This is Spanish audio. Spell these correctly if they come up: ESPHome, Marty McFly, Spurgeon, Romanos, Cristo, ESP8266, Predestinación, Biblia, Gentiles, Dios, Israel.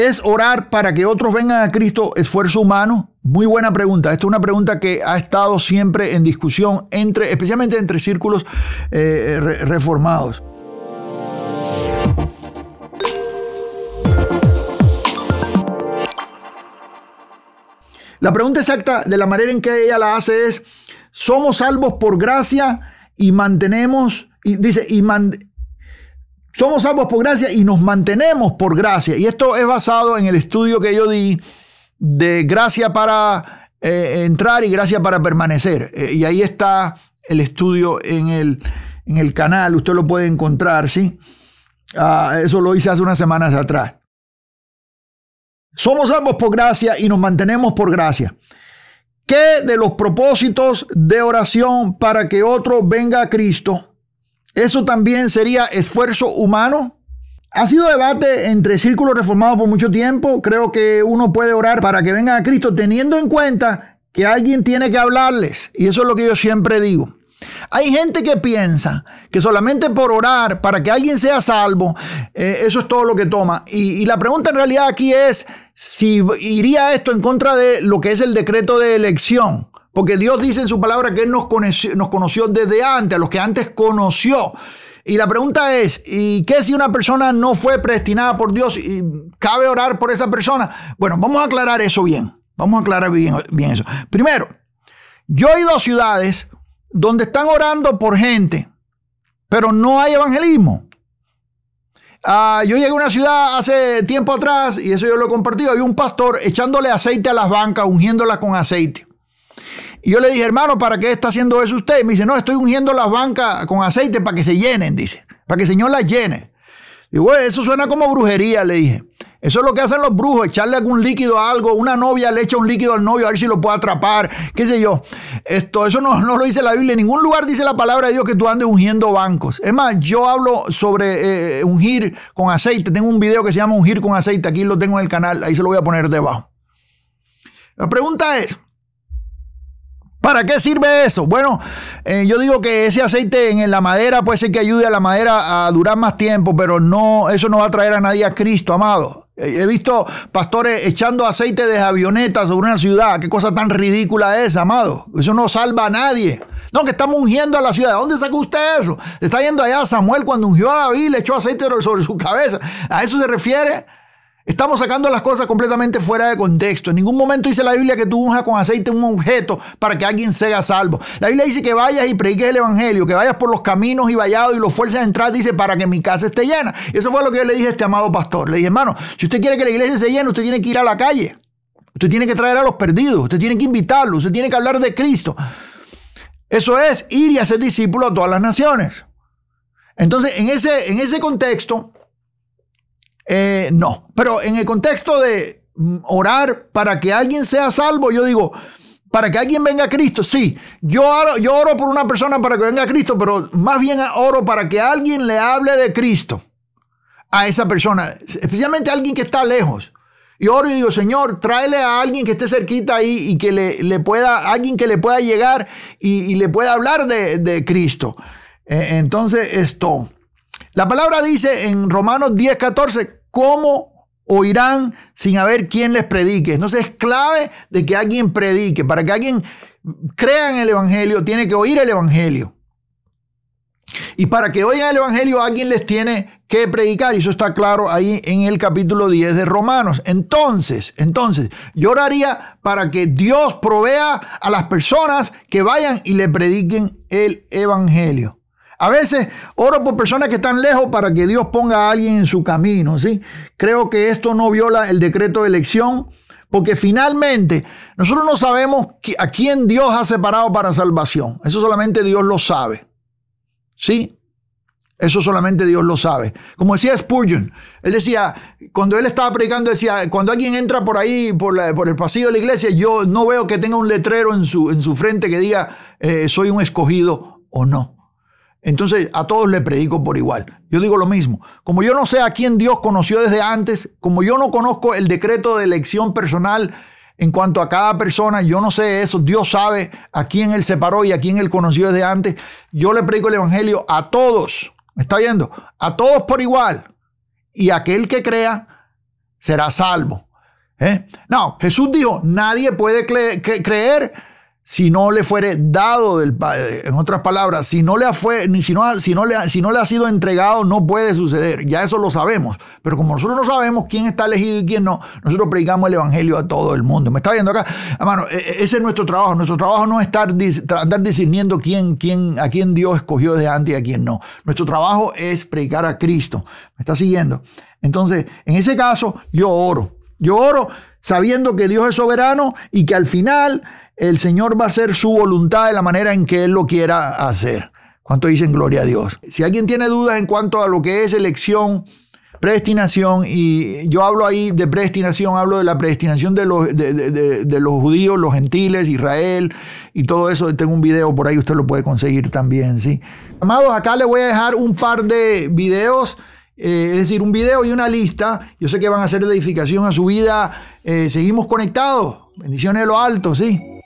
¿Es orar para que otros vengan a Cristo esfuerzo humano? Muy buena pregunta. Esta es una pregunta que ha estado siempre en discusión, especialmente entre círculos reformados. La pregunta exacta de la manera en que ella la hace es, ¿somos salvos por gracia y mantenemos? Somos salvos por gracia y nos mantenemos por gracia. Y esto es basado en el estudio que yo di de gracia para entrar y gracia para permanecer. Y ahí está el estudio en el canal. Usted lo puede encontrar, ¿sí? Eso lo hice hace unas semanas atrás. Somos salvos por gracia y nos mantenemos por gracia. ¿Qué de los propósitos de oración para que otro venga a Cristo? ¿Eso también sería esfuerzo humano? Ha sido debate entre círculos reformados por mucho tiempo. Creo que uno puede orar para que vengan a Cristo teniendo en cuenta que alguien tiene que hablarles. Y eso es lo que yo siempre digo. Hay gente que piensa que solamente por orar para que alguien sea salvo, eso es todo lo que toma. Y la pregunta en realidad aquí es si iría esto en contra de lo que es el decreto de elección. Porque Dios dice en su palabra que Él nos conoció desde antes, a los que antes conoció. Y la pregunta es, ¿y qué si una persona no fue predestinada por Dios y cabe orar por esa persona? Bueno, vamos a aclarar eso bien. Vamos a aclarar bien eso. Primero, yo he ido a ciudades donde están orando por gente, pero no hay evangelismo. Yo llegué a una ciudad hace tiempo atrás, y eso yo lo he compartido, había un pastor echándole aceite a las bancas, ungiéndolas con aceite. Y yo le dije, hermano, ¿para qué está haciendo eso usted? Me dice, no, estoy ungiendo las bancas con aceite para que se llenen, dice. Para que el Señor las llene. Digo, eso suena como brujería, le dije. Eso es lo que hacen los brujos, echarle algún líquido a algo. Una novia le echa un líquido al novio a ver si lo puede atrapar, qué sé yo. Eso no lo dice la Biblia. En ningún lugar dice la palabra de Dios que tú andes ungiendo bancos. Es más, yo hablo sobre ungir con aceite. Tengo un video que se llama Ungir con aceite. Aquí lo tengo en el canal. Ahí se lo voy a poner debajo. La pregunta es, ¿para qué sirve eso? Bueno, yo digo que ese aceite en la madera puede ser que ayude a la madera a durar más tiempo, pero no, eso no va a traer a nadie a Cristo, amado. He visto pastores echando aceite de avionetas sobre una ciudad. Qué cosa tan ridícula es, amado. Eso no salva a nadie. No, que estamos ungiendo a la ciudad. ¿De dónde sacó usted eso? Se está yendo allá a Samuel cuando ungió a David, le echó aceite sobre su cabeza. ¿A eso se refiere? Estamos sacando las cosas completamente fuera de contexto. En ningún momento dice la Biblia que tú unjas con aceite un objeto para que alguien sea salvo. La Biblia dice que vayas y prediques el evangelio, que vayas por los caminos y vallados y los fuerzas a entrar, dice, para que mi casa esté llena. Eso fue lo que yo le dije a este amado pastor. Le dije, hermano, si usted quiere que la iglesia se llene, usted tiene que ir a la calle. Usted tiene que traer a los perdidos. Usted tiene que invitarlos. Usted tiene que hablar de Cristo. Eso es ir y hacer discípulo a todas las naciones. Entonces, en ese contexto... no, pero en el contexto de orar para que alguien sea salvo, yo digo, para que alguien venga a Cristo, sí, yo oro por una persona para que venga a Cristo, pero más bien oro para que alguien le hable de Cristo a esa persona, especialmente a alguien que está lejos. Y oro y digo, Señor, tráele a alguien que esté cerquita ahí y que alguien que le pueda llegar y le pueda hablar de Cristo. Entonces, esto... La palabra dice en Romanos 10:14, ¿cómo oirán sin haber quién les predique? Entonces es clave de que alguien predique. Para que alguien crea en el evangelio, tiene que oír el evangelio. Y para que oigan el evangelio, alguien les tiene que predicar. Y eso está claro ahí en el capítulo 10 de Romanos. Entonces, yo oraría para que Dios provea a las personas que vayan y le prediquen el evangelio. A veces oro por personas que están lejos para que Dios ponga a alguien en su camino, ¿sí? Creo que esto no viola el decreto de elección, porque finalmente nosotros no sabemos a quién Dios ha separado para salvación. Eso solamente Dios lo sabe, ¿sí? Eso solamente Dios lo sabe. Como decía Spurgeon, él decía, cuando él estaba predicando, decía, cuando alguien entra por ahí, por el pasillo de la iglesia, yo no veo que tenga un letrero en su frente que diga, soy un escogido o no. Entonces, a todos les predico por igual. Yo digo lo mismo. Como yo no sé a quién Dios conoció desde antes, como yo no conozco el decreto de elección personal en cuanto a cada persona, yo no sé eso. Dios sabe a quién Él separó y a quién Él conoció desde antes. Yo le predico el evangelio a todos. ¿Me está oyendo? A todos por igual. Y aquel que crea será salvo. No, Jesús dijo, nadie puede creer si no le fuere dado del Padre. En otras palabras, si no le ha sido entregado, no puede suceder. Ya eso lo sabemos. Pero como nosotros no sabemos quién está elegido y quién no, nosotros predicamos el evangelio a todo el mundo. ¿Me está viendo acá? Hermano, ese es nuestro trabajo. Nuestro trabajo no es andar discerniendo a quién Dios escogió desde antes y a quién no. Nuestro trabajo es predicar a Cristo. ¿Me está siguiendo? Entonces, en ese caso, yo oro. Yo oro sabiendo que Dios es soberano y que al final el Señor va a hacer su voluntad de la manera en que Él lo quiera hacer. ¿Cuánto dicen gloria a Dios? Si alguien tiene dudas en cuanto a lo que es elección, predestinación, y yo hablo ahí de predestinación, hablo de la predestinación de los judíos, los gentiles, Israel y todo eso. Tengo un video por ahí, usted lo puede conseguir también, ¿sí? Amados, acá les voy a dejar un par de videos. Es decir, un video y una lista. Yo sé que van a ser de edificación a su vida. Seguimos conectados. Bendiciones de lo alto, sí.